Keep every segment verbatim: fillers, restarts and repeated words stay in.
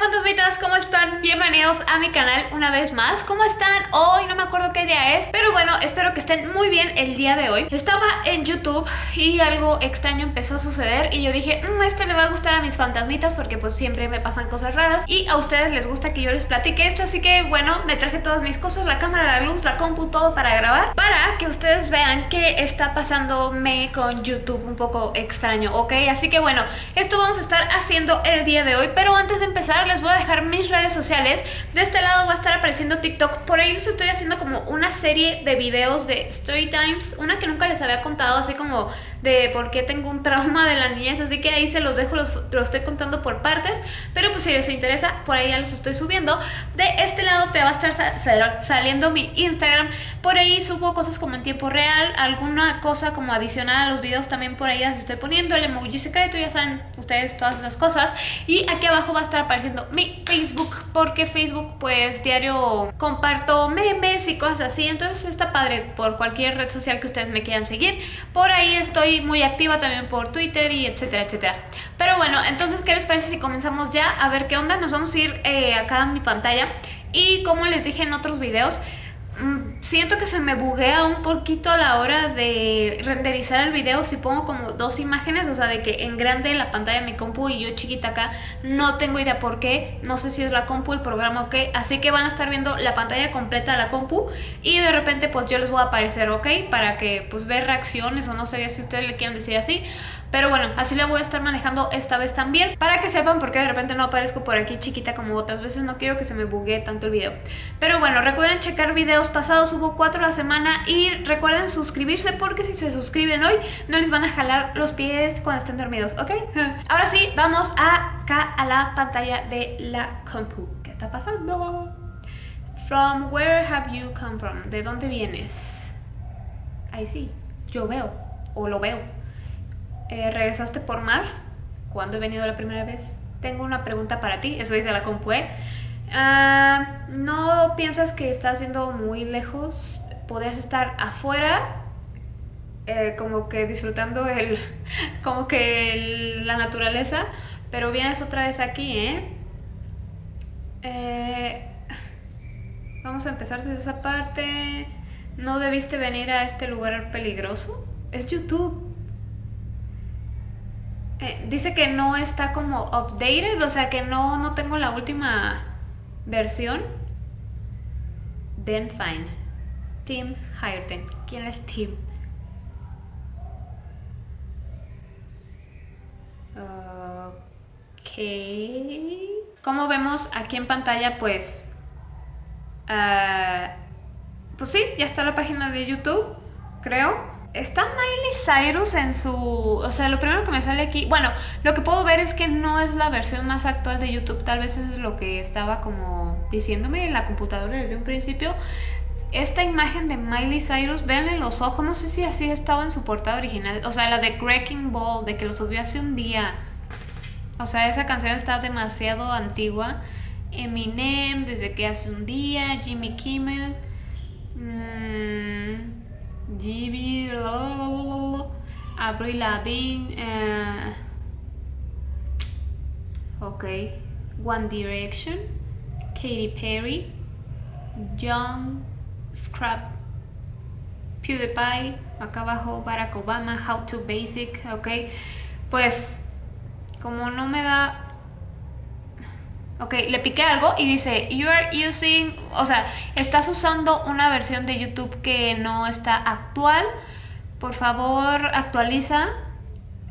fantasmitas, ¿cómo están? Bienvenidos a mi canal una vez más. ¿Cómo están? Hoy no me acuerdo qué día es, pero bueno, espero que estén muy bien el día de hoy. Estaba en YouTube y algo extraño empezó a suceder y yo dije, mmm, esto le va a gustar a mis fantasmitas porque pues siempre me pasan cosas raras y a ustedes les gusta que yo les platique esto, así que bueno, me traje todas mis cosas, la cámara, la luz, la compu, todo para grabar, para que ustedes vean qué está pasándome con YouTube un poco extraño, ¿ok? Así que bueno, esto vamos a estar haciendo el día de hoy, pero antes de empezar les voy a dejar mis redes sociales. De este lado va a estar apareciendo TikTok. Por ahí les estoy haciendo como una serie de videos de story times, una que nunca les había contado, así como de por qué tengo un trauma de la niñez, así que ahí se los dejo, los, los estoy contando por partes, pero pues si les interesa, por ahí ya los estoy subiendo. De este lado te va a estar sal, saliendo mi Instagram, por ahí subo cosas como en tiempo real, alguna cosa como adicional a los videos también por ahí las estoy poniendo, el emoji secreto, ya saben ustedes todas esas cosas, y aquí abajo va a estar apareciendo mi Facebook, porque Facebook pues diario comparto memes y cosas así, entonces está padre por cualquier red social que ustedes me quieran seguir, por ahí estoy muy activa también por Twitter y etcétera, etcétera. Pero bueno, entonces, ¿qué les parece si comenzamos ya? A ver qué onda, nos vamos a ir eh, acá a mi pantalla. Y como les dije en otros videos, mmm, siento que se me buguea un poquito a la hora de renderizar el video si pongo como dos imágenes, o sea, de que en grande la pantalla de mi compu y yo chiquita acá. No tengo idea por qué, no sé si es la compu, el programa o qué, así que van a estar viendo la pantalla completa de la compu y de repente pues yo les voy a aparecer, ok, para que pues vean reacciones o no sé si ustedes le quieren decir así. Pero bueno, así la voy a estar manejando esta vez también, para que sepan por qué de repente no aparezco por aquí chiquita como otras veces. No quiero que se me buguee tanto el video. Pero bueno, recuerden checar videos pasados, subo cuatro a la semana, y recuerden suscribirse porque si se suscriben hoy no les van a jalar los pies cuando estén dormidos, ¿ok? Ahora sí, vamos acá a la pantalla de la compu. ¿Qué está pasando? From where have you come from? ¿De dónde vienes? Ahí sí, yo veo, o lo veo. Eh, ¿Regresaste por más? ¿Cuándo he venido la primera vez? Tengo una pregunta para ti. Eso dice la compu. ¿eh? Uh, ¿No piensas que estás yendo muy lejos? ¿Podrías estar afuera? Eh, como que disfrutando el, como que el, la naturaleza. Pero vienes otra vez aquí, ¿eh? eh Vamos a empezar desde esa parte. ¿No debiste venir a este lugar peligroso? Es YouTube. Eh, dice que no está como updated, o sea que no, no tengo la última versión. Then fine. Tim Hyrton. ¿Quién es Tim? Ok. Como vemos aquí en pantalla, pues... Uh, pues sí, ya está la página de YouTube, creo. Está Miley Cyrus en su... O sea, lo primero que me sale aquí... Bueno, lo que puedo ver es que no es la versión más actual de YouTube. Tal vez eso es lo que estaba como diciéndome en la computadora desde un principio. Esta imagen de Miley Cyrus, véanle los ojos. No sé si así estaba en su portada original. O sea, la de Wrecking Ball, de que lo subió hace un día. O sea, esa canción está demasiado antigua. Eminem, desde que hace un día. Jimmy Kimmel. Mmm... Gibby, Abrila Bean, eh, ok, One Direction, Katy Perry, John Scrap, PewDiePie, acá abajo Barack Obama, How To Basic, ok, pues como no me da... Ok, le piqué algo y dice, you are using, o sea, estás usando una versión de YouTube que no está actual. Por favor, actualiza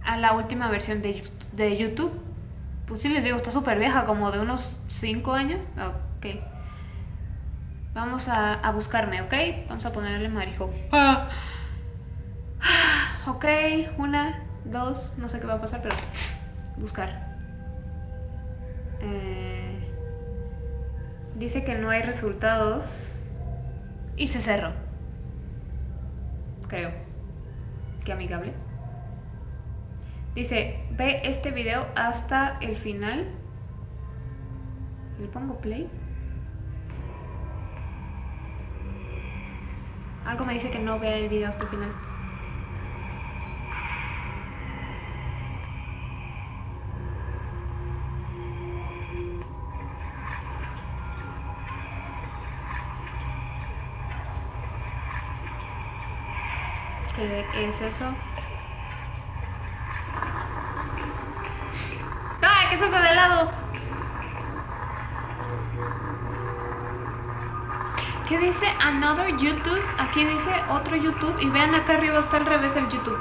a la última versión de YouTube. Pues sí, les digo, está súper vieja, como de unos cinco años. Ok. Vamos a, a buscarme, ¿ok? Vamos a ponerle marijo. Ah. Ok, una, dos, no sé qué va a pasar, pero buscar. Eh... Dice que no hay resultados y se cerró. Creo. Qué amigable. Dice, ve este video hasta el final. Le pongo play. Algo me dice que no vea el video hasta el final. ¿Qué es eso? ¡Ah! ¿Qué es eso de helado? ¿Qué dice another YouTube? Aquí dice otro YouTube. Y vean, acá arriba está al revés el YouTube.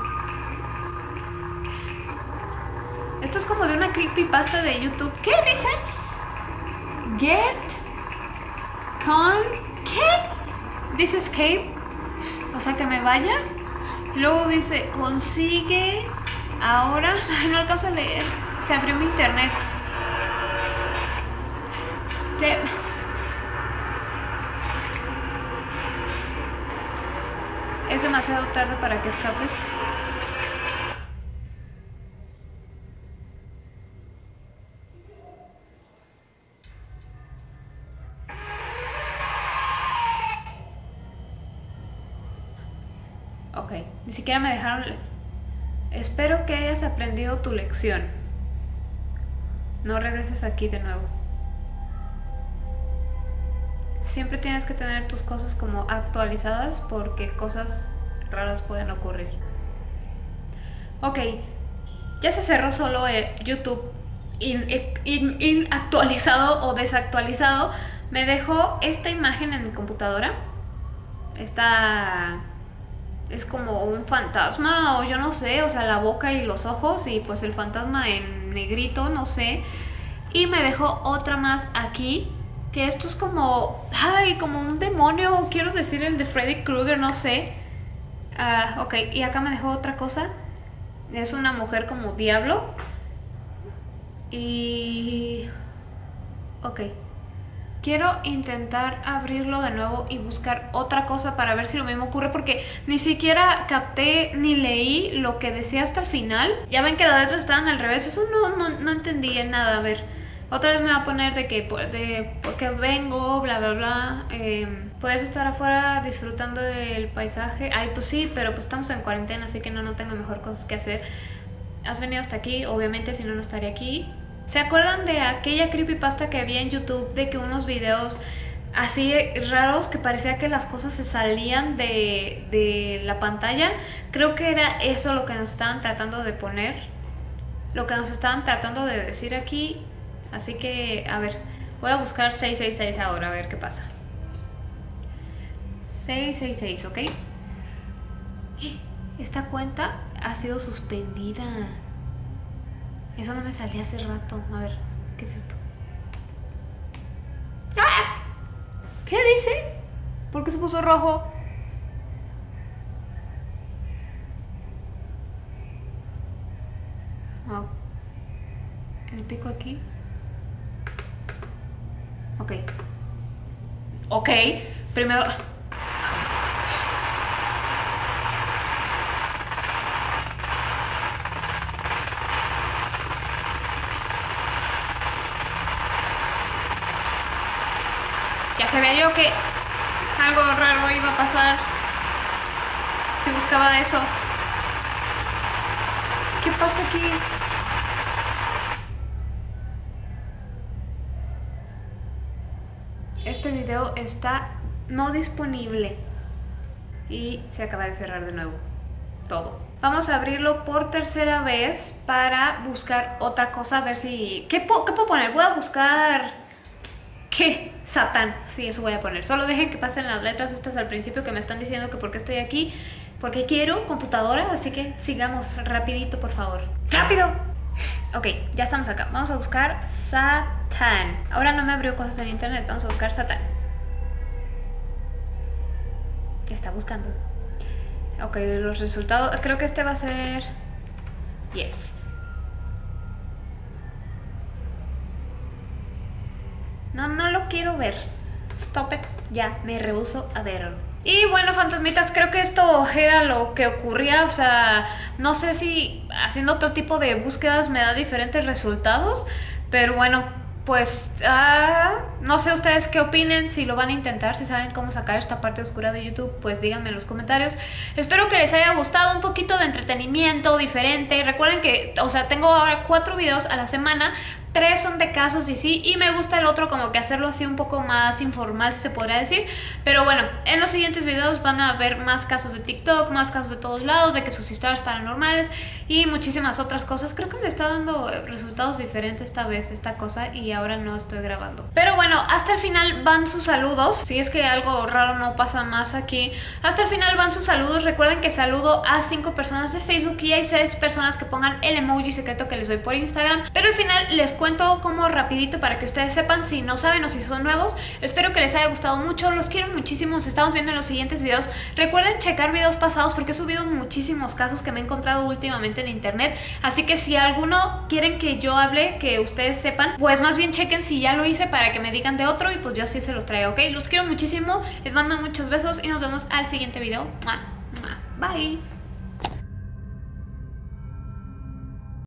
Esto es como de una creepypasta de YouTube. ¿Qué dice? Get con... ¿Qué? Dice escape. O sea, que me vaya. Luego dice consigue. Ahora no alcanzo a leer. Se abrió mi internet. Step. Es demasiado tarde para que escapes. Ok, ni siquiera me dejaron... Espero que hayas aprendido tu lección. No regreses aquí de nuevo. Siempre tienes que tener tus cosas como actualizadas porque cosas raras pueden ocurrir. Ok, ya se cerró solo eh, YouTube in, in, in actualizado o desactualizado. Me dejó esta imagen en mi computadora. Esta es como un fantasma o yo no sé, o sea, la boca y los ojos y pues el fantasma en negrito, no sé. Y me dejó otra más aquí. Que esto es como, ay, como un demonio, quiero decir el de Freddy Krueger, no sé. Uh, ok, y acá me dejó otra cosa. Es una mujer como diablo. Y... ok. Quiero intentar abrirlo de nuevo y buscar otra cosa para ver si lo mismo ocurre. Porque ni siquiera capté ni leí lo que decía hasta el final. Ya ven que las letras estaban al revés, eso no, no, no entendí nada, a ver. Otra vez me va a poner de que de, porque vengo, bla bla bla. Eh, puedes estar afuera disfrutando del paisaje. Ay, pues sí, pero pues estamos en cuarentena, así que no, no tengo mejor cosas que hacer. Has venido hasta aquí, obviamente, si no, no estaría aquí. ¿Se acuerdan de aquella creepypasta que había en YouTube? De que unos videos así raros que parecía que las cosas se salían de, de la pantalla. Creo que era eso lo que nos estaban tratando de poner. Lo que nos estaban tratando de decir aquí. Así que, a ver, voy a buscar seis seis seis ahora, a ver qué pasa. seis seis seis, ¿ok? Esta cuenta ha sido suspendida. Eso no me salía hace rato. A ver, ¿qué es esto? ¡Ah! ¿Qué dice? ¿Por qué se puso rojo? Oh. El pico aquí. Ok. Ok. Primero... ya sabía yo que algo raro iba a pasar si buscaba eso. ¿Qué pasa aquí? Este video está no disponible. Y se acaba de cerrar de nuevo todo. Vamos a abrirlo por tercera vez para buscar otra cosa. A ver si... ¿Qué, po ¿Qué puedo poner? Voy a buscar... ¿Qué? Satán. Sí, eso voy a poner. Solo dejen que pasen las letras estas al principio que me están diciendo que por qué estoy aquí. Porque quiero computadora. Así que sigamos rapidito, por favor. ¡Rápido! Ok, ya estamos acá. Vamos a buscar Satán. Ahora no me abrió cosas en internet. Vamos a buscar Satán. Ya está buscando. Ok, los resultados. Creo que este va a ser... Yes. No, no lo quiero ver. Stop it. Ya, me rehuso a verlo. Y bueno, fantasmitas, creo que esto era lo que ocurría, o sea, no sé si haciendo otro tipo de búsquedas me da diferentes resultados, pero bueno, pues, ah, no sé ustedes qué opinen, si lo van a intentar, si saben cómo sacar esta parte oscura de YouTube, pues díganme en los comentarios. Espero que les haya gustado un poquito de entretenimiento diferente, recuerden que, o sea, tengo ahora cuatro videos a la semana, tres son de casos y sí, y me gusta el otro como que hacerlo así un poco más informal, si se podría decir. Pero bueno, en los siguientes videos van a ver más casos de TikTok, más casos de todos lados, de que sus historias paranormales y muchísimas otras cosas. Creo que me está dando resultados diferentes esta vez esta cosa y ahora no estoy grabando. Pero bueno, hasta el final van sus saludos, si es que algo raro no pasa más aquí. Hasta el final van sus saludos. Recuerden que saludo a cinco personas de Facebook y hay seis personas que pongan el emoji secreto que les doy por Instagram. Pero al final les cuento como rapidito para que ustedes sepan si no saben o si son nuevos. Espero que les haya gustado mucho, los quiero muchísimo, nos estamos viendo en los siguientes videos. Recuerden checar videos pasados porque he subido muchísimos casos que me he encontrado últimamente en internet. Así que si alguno quieren que yo hable, que ustedes sepan, pues más bien chequen si ya lo hice para que me digan de otro y pues yo así se los traigo, ¿ok? Los quiero muchísimo, les mando muchos besos y nos vemos al siguiente video. Bye.